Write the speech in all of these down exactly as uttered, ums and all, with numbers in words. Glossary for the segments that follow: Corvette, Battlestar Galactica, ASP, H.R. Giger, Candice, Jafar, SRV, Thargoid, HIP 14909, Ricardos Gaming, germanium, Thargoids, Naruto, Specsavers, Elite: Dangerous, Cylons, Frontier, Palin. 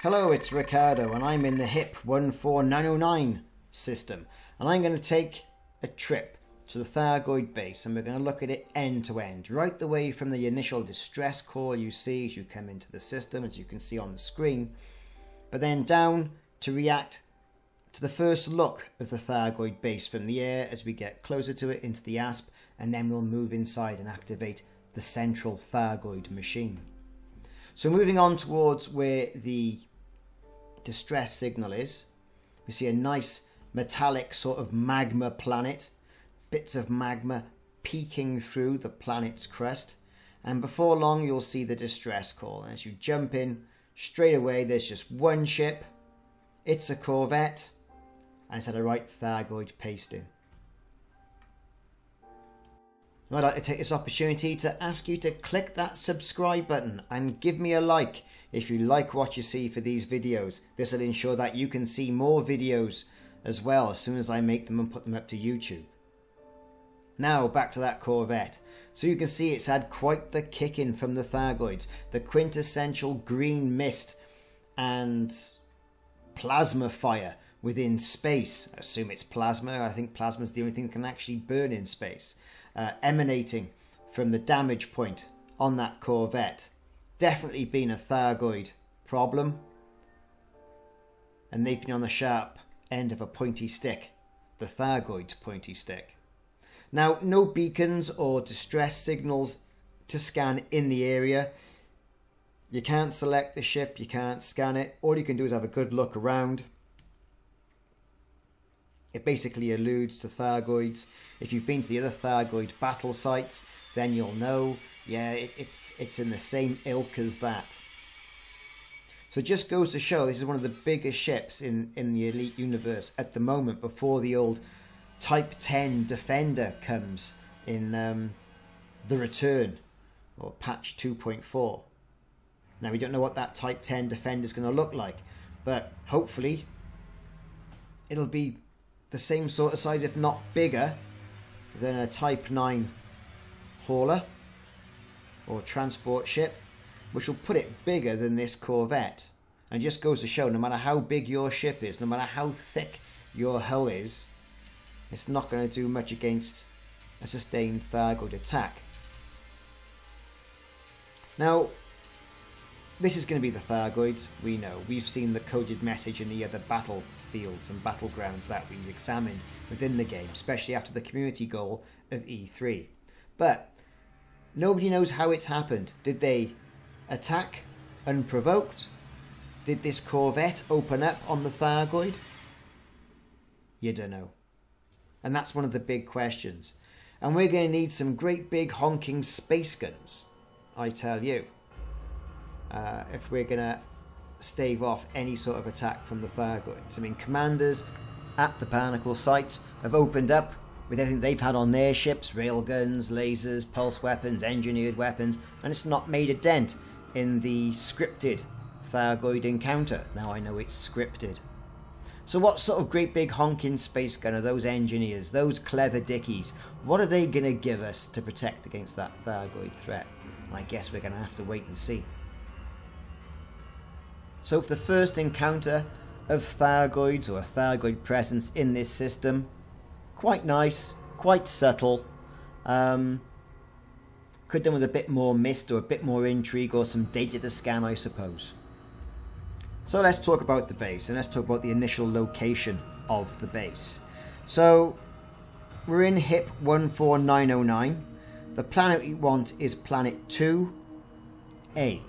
Hello, it's Ricardo and I'm in the HIP one four nine oh nine system, and I'm going to take a trip to the Thargoid base, and we're going to look at it end to end, right the way from the initial distress call you see as you come into the system, as you can see on the screen, but then down to react to the first look of the Thargoid base from the air as we get closer to it into the A S P, and then we'll move inside and activate the central Thargoid machine. So moving on towards where the distress signal is, we see a nice metallic sort of magma planet, bits of magma peeking through the planet's crust, and before long you'll see the distress call, and as you jump in straight away there's just one ship, it's a Corvette, and it's had a right Thargoid pasting. I'd like to take this opportunity to ask you to click that subscribe button and give me a like if you like what you see for these videos. This will ensure that you can see more videos as well as soon as I make them and put them up to YouTube. Now back to that Corvette. So you can see it's had quite the kick in from the Thargoids. The quintessential green mist and plasma fire within space. I assume it's plasma. I think plasma is the only thing that can actually burn in space. Uh, emanating from the damage point on that Corvette. Definitely been a Thargoid problem, and they've been on the sharp end of a pointy stick, the Thargoid's pointy stick. Now, no beacons or distress signals to scan in the area. You can't select the ship, you can't scan it. All you can do is have a good look around. It basically alludes to Thargoids. If you've been to the other Thargoid battle sites, then you'll know, yeah, it, it's, it's in the same ilk as that. So it just goes to show this is one of the biggest ships in, in the Elite universe at the moment, before the old Type ten Defender comes in um, The Return, or patch two point four. Now, we don't know what that Type ten Defender is going to look like, but hopefully it'll be the same sort of size, if not bigger, than a Type nine hauler or transport ship, which will put it bigger than this Corvette. And it just goes to show, no matter how big your ship is, no matter how thick your hull is, it's not going to do much against a sustained Thargoid attack. Now, this is going to be the Thargoids, we know. We've seen the coded message in the other battlefields and battlegrounds that we've examined within the game, especially after the community goal of E three. But nobody knows how it's happened. Did they attack unprovoked? Did this Corvette open up on the Thargoid? You don't know. And that's one of the big questions. And we're going to need some great big honking space guns, I tell you. Uh, if we're going to stave off any sort of attack from the Thargoids. I mean, commanders at the Barnacle sites have opened up with everything they've had on their ships, railguns, lasers, pulse weapons, engineered weapons, and it's not made a dent in the scripted Thargoid encounter. Now I know it's scripted. So what sort of great big honking space gun are those engineers, those clever dickies, what are they going to give us to protect against that Thargoid threat? And I guess we're going to have to wait and see. So for the first encounter of Thargoids or a Thargoid presence in this system, quite nice, quite subtle. Um, could have done with a bit more mist or a bit more intrigue or some data to scan, I suppose. So let's talk about the base, and let's talk about the initial location of the base. So we're in HIP one four nine oh nine. The planet we want is Planet two A.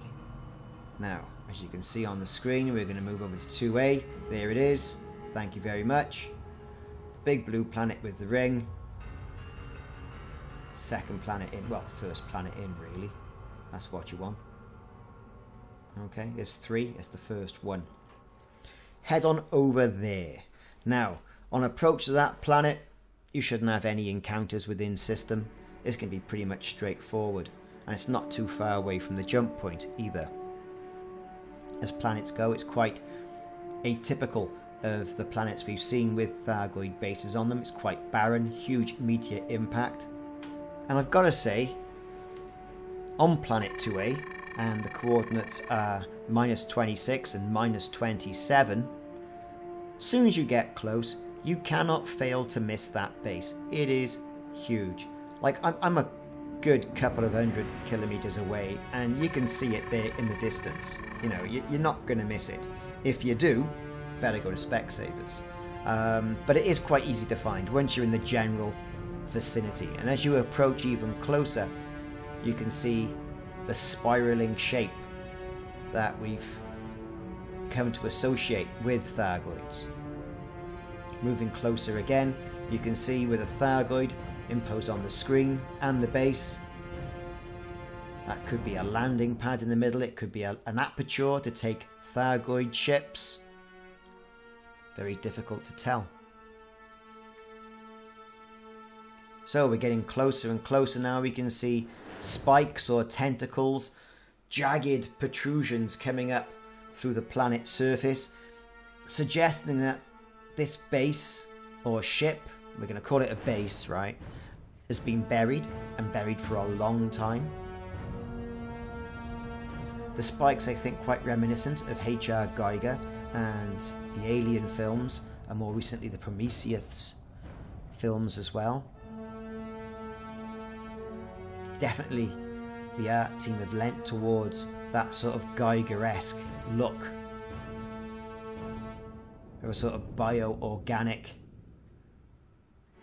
Now, as you can see on the screen, we're going to move over to two A. There it is. Thank you very much. The big blue planet with the ring. Second planet in. Well, first planet in, really. That's what you want. Okay, there's three. It's the first one. Head on over there. Now, on approach to that planet, you shouldn't have any encounters within system. It's going to be pretty much straightforward. and it's not too far away from the jump point either. As planets go, it's quite atypical of the planets we've seen with Thargoid bases on them. It's quite barren, huge meteor impact. And I've got to say, on planet two A, and the coordinates are minus twenty-six and minus twenty-seven, soon as you get close, you cannot fail to miss that base. It is huge. Like, I'm, I'm a good couple of hundred kilometers away, and you can see it there in the distance. You know, you, you're not going to miss it. If you do, better go to Specsavers. Um, but it is quite easy to find once you're in the general vicinity. And as you approach even closer, you can see the spiraling shape that we've come to associate with Thargoids. Moving closer again, you can see with a Thargoid impose on the screen and the base. That could be a landing pad in the middle, it could be a, an aperture to take Thargoid ships. Very difficult to tell. So we're getting closer and closer now. We can see spikes or tentacles, jagged protrusions coming up through the planet's surface, suggesting that this base or ship, we're going to call it a base, right, has been buried, and buried for a long time. The spikes, I think, quite reminiscent of H R Giger and the Alien films, and more recently the Prometheus films as well. Definitely the art team have lent towards that sort of Giger-esque look, of a sort of bio-organic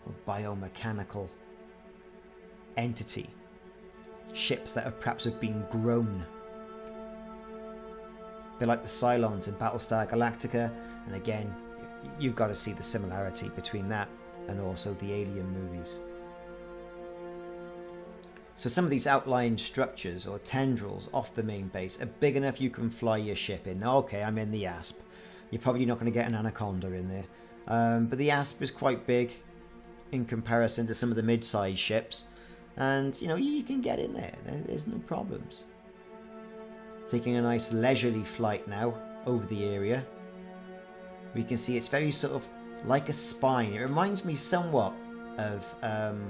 or biomechanical entity. Ships that have perhaps have been grown. They're like the Cylons in Battlestar Galactica, and again, you've got to see the similarity between that and also the Alien movies. So some of these outlying structures or tendrils off the main base are big enough you can fly your ship in. Now, okay, I'm in the A S P. You're probably not going to get an Anaconda in there. Um, but the A S P is quite big in comparison to some of the mid-sized ships. And, you know, you can get in there. There's, there's no problems. Taking a nice leisurely flight now over the area. We can see it's very sort of like a spine. It reminds me somewhat of... Um,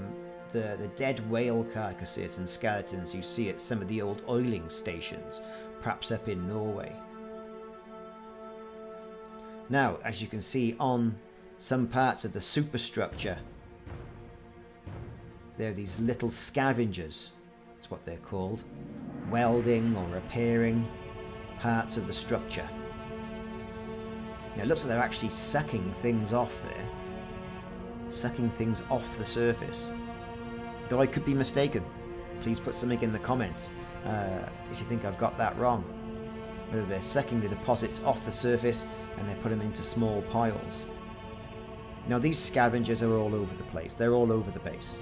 The, the dead whale carcasses and skeletons you see at some of the old oiling stations, perhaps up in Norway. Now, as you can see on some parts of the superstructure, there are these little scavengers, that's what they're called, welding or repairing parts of the structure. Now, it looks like they're actually sucking things off there, sucking things off the surface. Though I could be mistaken, please put something in the comments uh, if you think I've got that wrong. Whether they're sucking the deposits off the surface and they put them into small piles. Now these scavengers are all over the place, they're all over the base.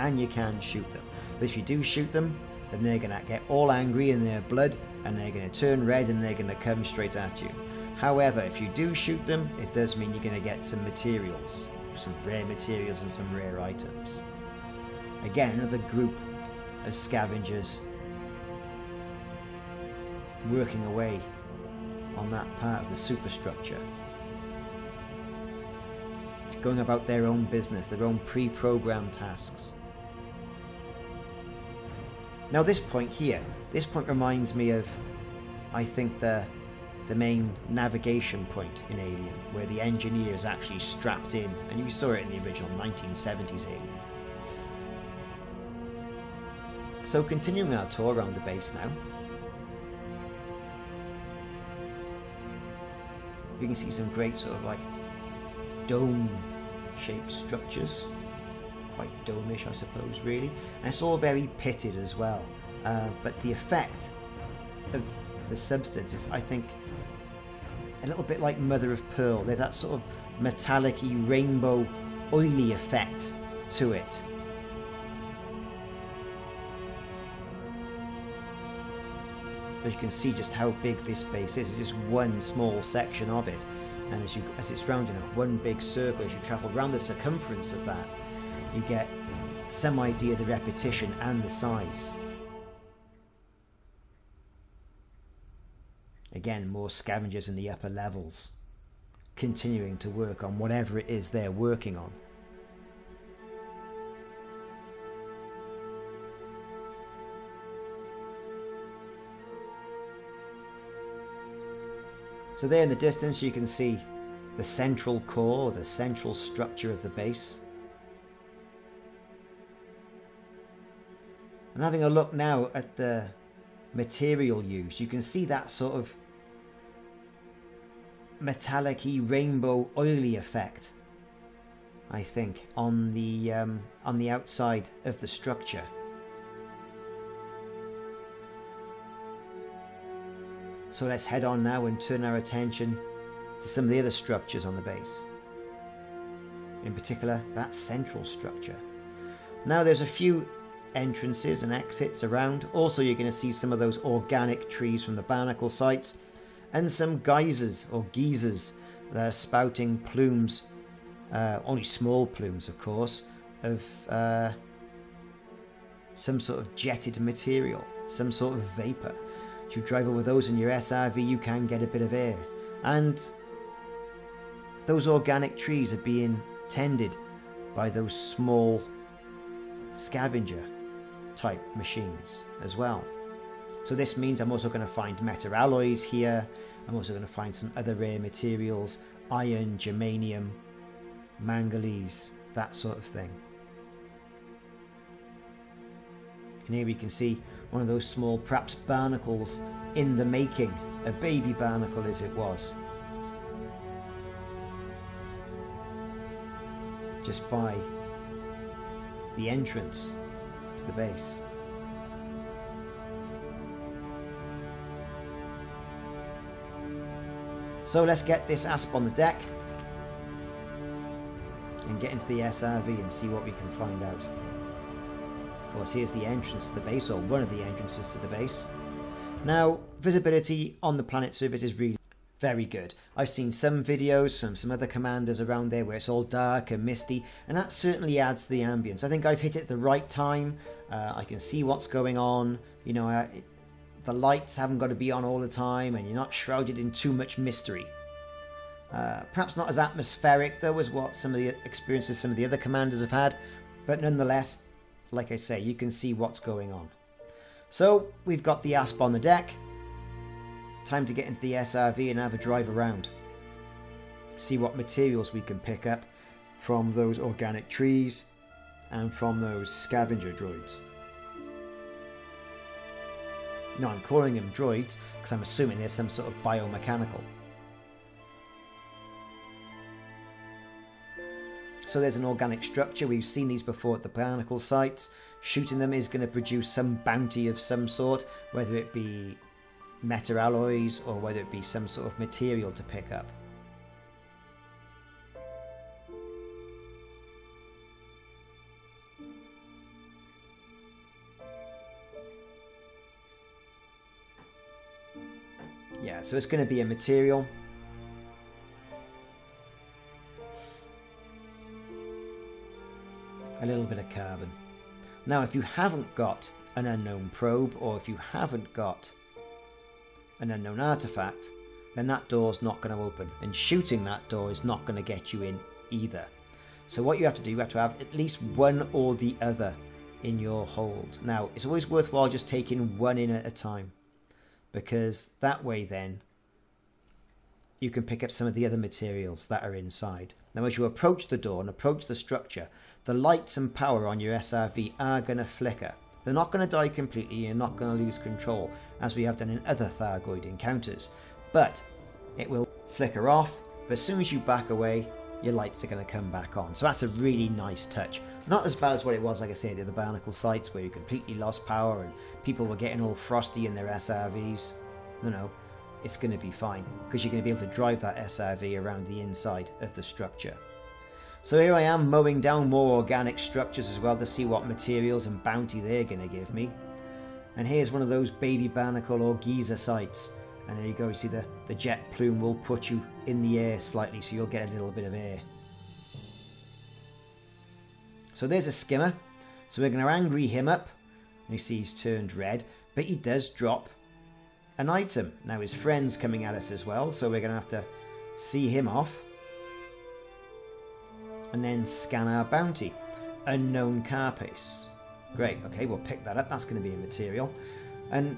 And you can shoot them. But if you do shoot them, then they're going to get all angry in their blood and they're going to turn red and they're going to come straight at you. However, if you do shoot them, it does mean you're going to get some materials. Some rare materials and some rare items. Again, another group of scavengers working away on that part of the superstructure. Going about their own business, their own pre-programmed tasks. Now this point here, this point reminds me of, I think, the, the main navigation point in Alien, where the engineer is actually strapped in, and you saw it in the original nineteen seventies Alien. So continuing our tour around the base now, we can see some great sort of like dome-shaped structures, quite dome-ish I suppose really, and it's all very pitted as well, uh, but the effect of the substance is, I think, a little bit like mother of pearl. There's that sort of metallic-y, rainbow, oily effect to it. But you can see just how big this base is. It's just one small section of it, and as you as it's rounding up one big circle, as you travel around the circumference of that, you get some idea of the repetition and the size. again more scavengers in the upper levels, continuing to work on whatever it is they're working on. So there in the distance you can see the central core, the central structure of the base. And having a look now at the material used, you can see that sort of metallic-y, rainbow, oily effect, I think, on the um, on the outside of the structure. So let's head on now and turn our attention to some of the other structures on the base. In particular, that central structure. Now there's a few entrances and exits around. Also, you're going to see some of those organic trees from the barnacle sites and some geysers or geysers that are spouting plumes, uh, only small plumes of course, of uh, some sort of jetted material, some sort of vapor. If you drive over those in your S R V, you can get a bit of air. And those organic trees are being tended by those small scavenger type machines as well. So this means I'm also going to find meta alloys here. I'm also going to find some other rare materials, iron, germanium, manganese, that sort of thing. And here we can see one of those small, perhaps barnacles in the making, a baby barnacle as it was, just by the entrance to the base. So let's get this A S P on the deck and get into the S R V and see what we can find out. Of course, here's the entrance to the base, or one of the entrances to the base. Now, visibility on the planet's surface is really very good. I've seen some videos from some other commanders around there where it's all dark and misty, and that certainly adds to the ambience. I think I've hit it the right time. Uh, I can see what's going on. You know, I, the lights haven't got to be on all the time, and you're not shrouded in too much mystery. Uh, perhaps not as atmospheric, though, as what some of the experiences some of the other commanders have had, but nonetheless, like I say, you can see what's going on. So we've got the A S P on the deck. Time to get into the S R V and have a drive around. See what materials we can pick up from those organic trees and from those scavenger droids. No, I'm calling them droids because I'm assuming they're some sort of biomechanical. So there's an organic structure. We've seen these before at the barnacle sites. Shooting them is going to produce some bounty of some sort, whether it be meta alloys or whether it be some sort of material to pick up. Yeah, so it's going to be a material. A little bit of carbon. Now, if you haven't got an unknown probe, or if you haven't got an unknown artifact, then that door's not going to open, and shooting that door is not going to get you in either. So what you have to do, you have to have at least one or the other in your hold. Now, it's always worthwhile just taking one in at a time, because that way then you can pick up some of the other materials that are inside. Now, as you approach the door and approach the structure, the lights and power on your S R V are going to flicker. They're not going to die completely, you're not going to lose control, as we have done in other Thargoid encounters. But it will flicker off, but as soon as you back away, your lights are going to come back on. So that's a really nice touch. Not as bad as what it was, like I say, at the barnacle sites, where you completely lost power and people were getting all frosty in their S R Vs. No, no, it's going to be fine, because you're going to be able to drive that S R V around the inside of the structure. So here I am mowing down more organic structures as well to see what materials and bounty they're going to give me. And here's one of those baby barnacle or geyser sites. And there you go, you see the, the jet plume will put you in the air slightly, so you'll get a little bit of air. So there's a skimmer. So we're going to angry him up. You see he's turned red, but he does drop an item. Now his friend's coming at us as well, so we're going to have to see him off. And then scan our bounty. Unknown carapace. Great, okay, we'll pick that up. That's going to be a material. And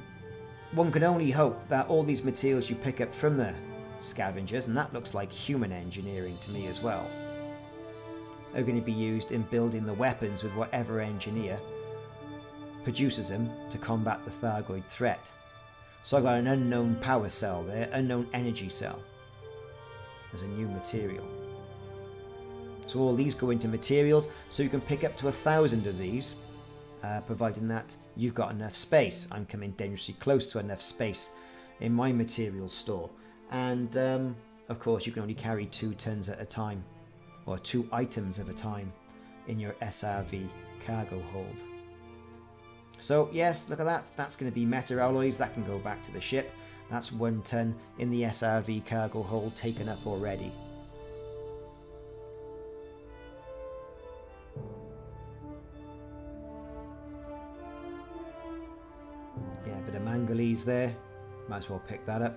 one can only hope that all these materials you pick up from the scavengers, and that looks like human engineering to me as well, are going to be used in building the weapons with whatever engineer produces them to combat the Thargoid threat. So I've got an unknown power cell there, unknown energy cell, as a new material. So all these go into materials, so you can pick up to a thousand of these, uh, providing that you've got enough space. I'm coming dangerously close to enough space in my material store. And um, of course you can only carry two tons at a time, or two items at a time, in your S R V cargo hold. So yes, look at that, that's going to be meta alloys, that can go back to the ship. That's one ton in the S R V cargo hold taken up already. Yeah, a bit of manganese there, might as well pick that up.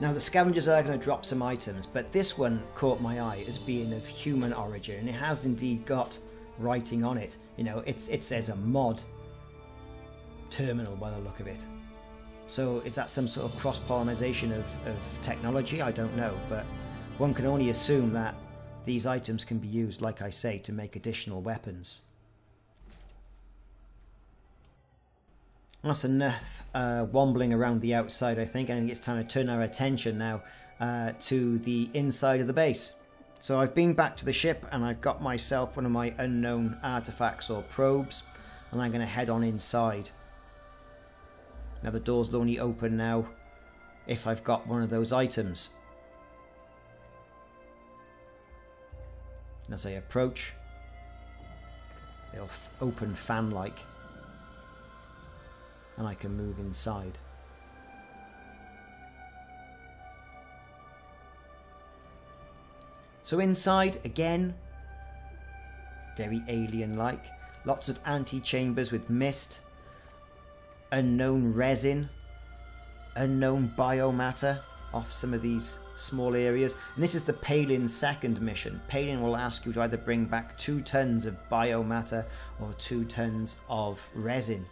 Now the scavengers are going to drop some items, but this one caught my eye as being of human origin, and it has indeed got writing on it. You know, it's, it says a mod terminal by the look of it. So is that some sort of cross-pollinization of, of technology? I don't know, but one can only assume that these items can be used, like I say, to make additional weapons. That's enough uh, wambling around the outside, I think. I think it's time to turn our attention now uh, to the inside of the base. So I've been back to the ship and I've got myself one of my unknown artifacts or probes, and I'm going to head on inside. Now the doors will only open now if I've got one of those items. And as I approach, they'll f open fan-like, and I can move inside. So inside, again, very alien-like. Lots of antechambers with mist, unknown resin, unknown biomatter off some of these small areas. And this is the Palin's second mission. Palin will ask you to either bring back two tons of biomatter or two tons of resin.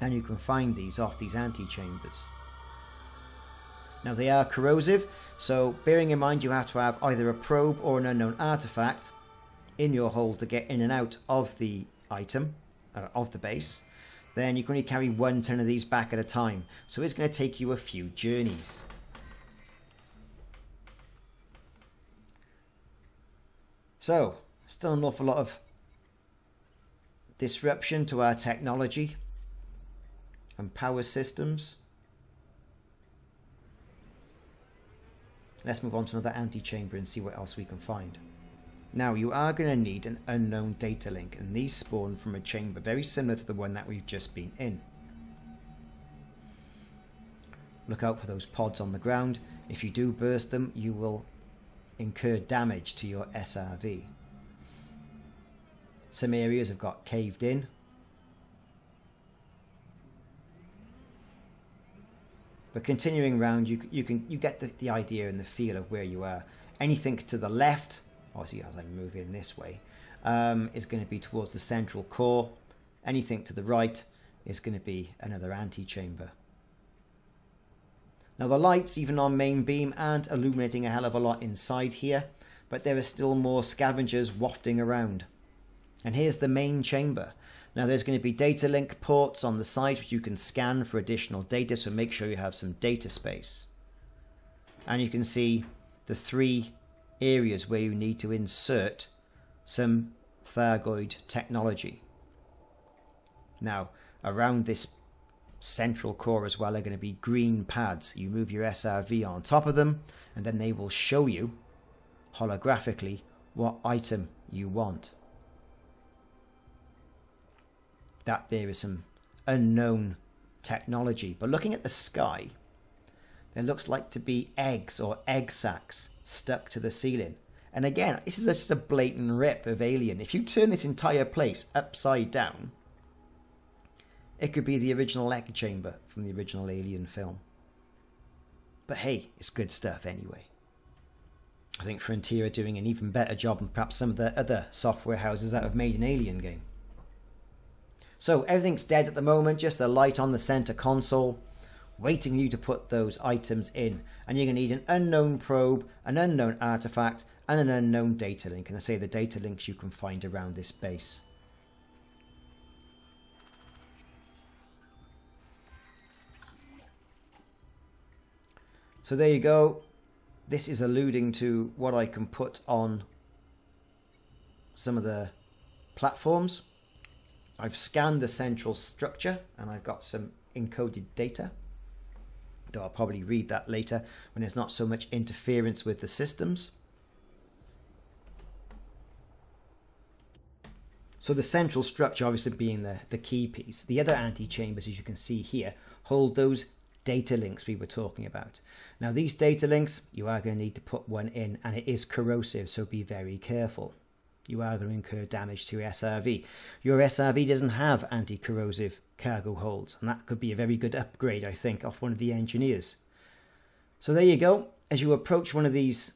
And you can find these off these antechambers. Now they are corrosive, so bearing in mind you have to have either a probe or an unknown artifact in your hold to get in and out of the item, uh, of the base, then you can only carry one ton of these back at a time. So it's going to take you a few journeys. So, still an awful lot of disruption to our technology and power systems. Let's move on to another antechamber and see what else we can find. Now you are going to need an unknown data link, and these spawn from a chamber very similar to the one that we've just been in. Look out for those pods on the ground. If you do burst them, you will incur damage to your S R V. Some areas have got caved in. But continuing round, you, you can you get the, the idea and the feel of where you are. Anything to the left, obviously as I move in this way, um, is going to be towards the central core. Anything to the right is going to be another antechamber. Now the lights, even on main beam, aren't illuminating a hell of a lot inside here, but there are still more scavengers wafting around. And here's the main chamber. Now there's going to be data link ports on the side which you can scan for additional data, so make sure you have some data space. And you can see the three areas where you need to insert some Thargoid technology. Now around this central core as well are going to be green pads. You move your S R V on top of them and then they will show you holographically what item you want. That there is some unknown technology. But looking at the sky, there looks like to be eggs or egg sacs stuck to the ceiling. And again, this is just a blatant rip of Alien. If you turn this entire place upside down, It could be the original echo chamber from the original Alien film. But hey, it's good stuff anyway. I think Frontier are doing an even better job than perhaps some of the other software houses that have made an Alien game. So everything's dead at the moment, just a light on the center console, waiting for you to put those items in. And you're going to need an unknown probe, an unknown artifact, and an unknown data link. And I say the data links you can find around this base. So there you go. This is alluding to what I can put on some of the platforms. I've scanned the central structure and I've got some encoded data, though I'll probably read that later when there's not so much interference with the systems. So the central structure obviously being the, the key piece. The other antechambers, as you can see here, hold those data links we were talking about. Now these data links, you are going to need to put one in, and it is corrosive, so be very careful. You are going to incur damage to your S R V. Your S R V doesn't have anti-corrosive cargo holds, and that could be a very good upgrade, I think, off one of the engineers. So there you go. As you approach one of these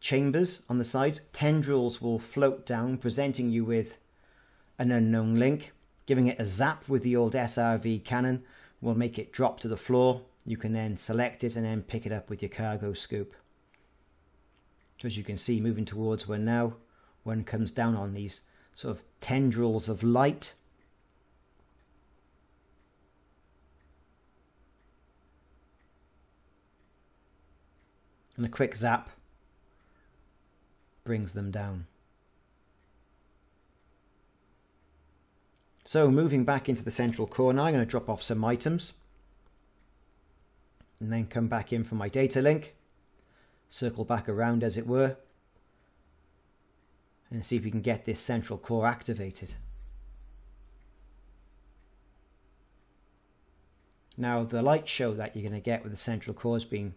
chambers on the sides, tendrils will float down, presenting you with an unknown link, giving it a zap with the old S R V cannon. Will make it drop to the floor. You can then select it and then pick it up with your cargo scoop. As you can see, moving towards one now, one comes down on these sort of tendrils of light. And a quick zap brings them down. So moving back into the central core now, I'm going to drop off some items and then come back in for my data link, circle back around as it were, and see if we can get this central core activated. Now the light show that you're going to get with the central core has been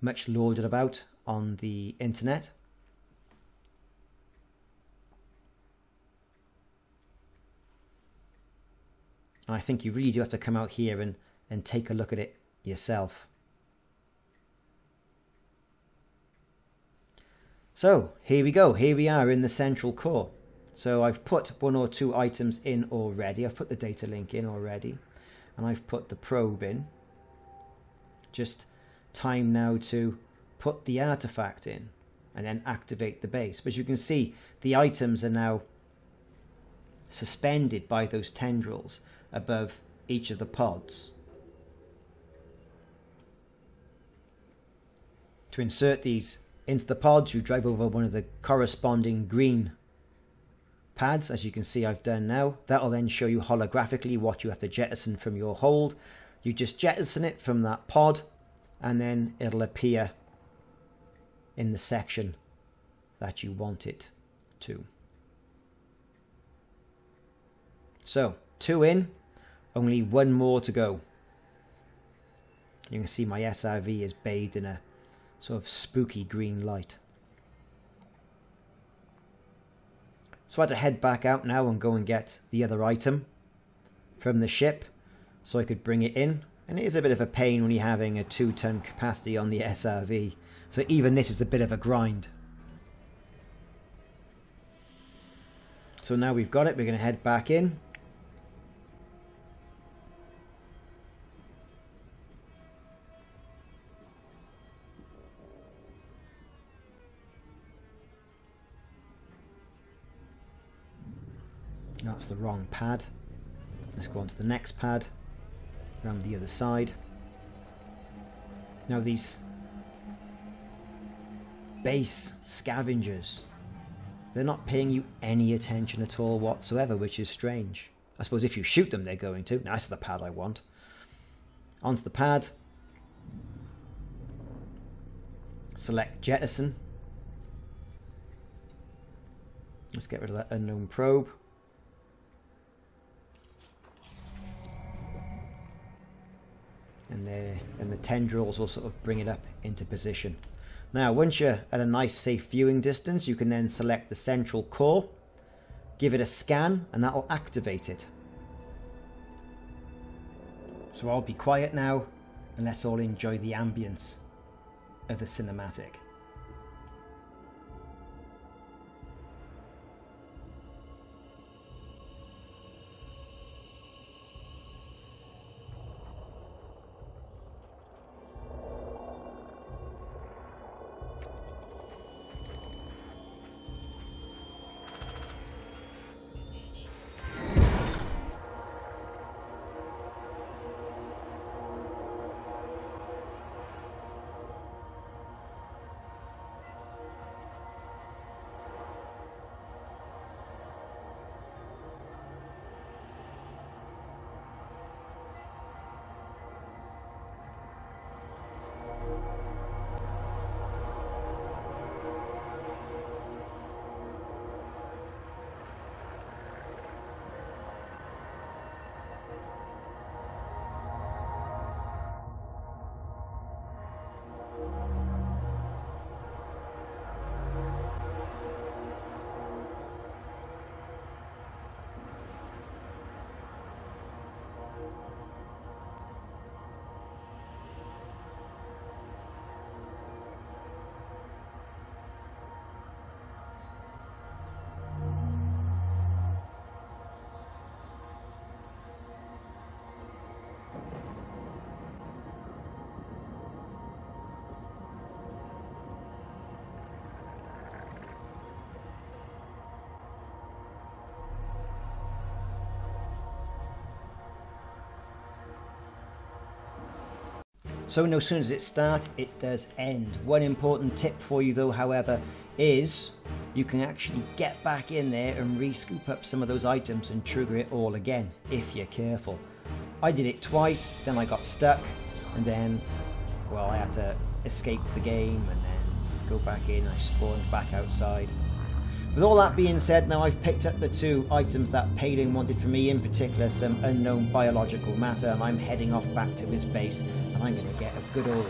much lauded about on the internet. And I think you really do have to come out here and, and take a look at it yourself. So here we go. Here we are in the central core. So I've put one or two items in already. I've put the data link in already. And I've put the probe in. Just time now to put the artifact in and then activate the base. But as you can see, the items are now suspended by those tendrils above each of the pods. To insert these into the pods, you drive over one of the corresponding green pads, as you can see I've done now. That will then show you holographically what you have to jettison from your hold. You just jettison it from that pod and then it'll appear in the section that you want it to. So two in, only one more to go. You can see my S R V is bathed in a sort of spooky green light. So I had to head back out now and go and get the other item from the ship so I could bring it in. And it is a bit of a pain when you're having a two ton capacity on the S R V. So even this is a bit of a grind. So now we've got it, we're going to head back in. That's the wrong pad. Let's go on to the next pad, around the other side. Now these base scavengers, they're not paying you any attention at all whatsoever, which is strange. I suppose if you shoot them, they're going to. Now, that's the pad I want. Onto the pad. Select jettison. Let's get rid of that unknown probe. And, and the tendrils will sort of bring it up into position. Now, once you're at a nice safe viewing distance, you can then select the central core, give it a scan, and that'll activate it. so I'll be quiet now and let's all enjoy the ambience of the cinematic. So no sooner as it starts, it does end. One important tip for you though, however, is you can actually get back in there and re-scoop up some of those items and trigger it all again, if you're careful. I did it twice, then I got stuck, and then, well, I had to escape the game and then go back in, I spawned back outside. With all that being said, now I've picked up the two items that Palin wanted for me, in particular some unknown biological matter, and I'm heading off back to his base and I'm going to get a good old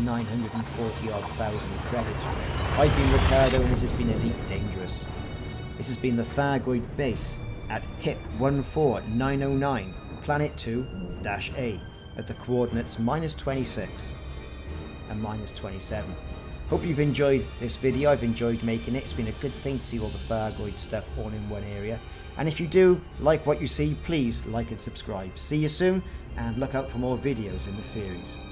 nine hundred forty odd thousand credits for it. I've been Ricardo and this has been Elite Dangerous. This has been the Thargoid base at H I P one four nine oh nine, Planet two A, at the coordinates minus twenty-six and minus twenty-seven. Hope you've enjoyed this video. I've enjoyed making it. It's been a good thing to see all the Thargoid stuff all in one area. And if you do like what you see, please like and subscribe. See you soon, and look out for more videos in the series.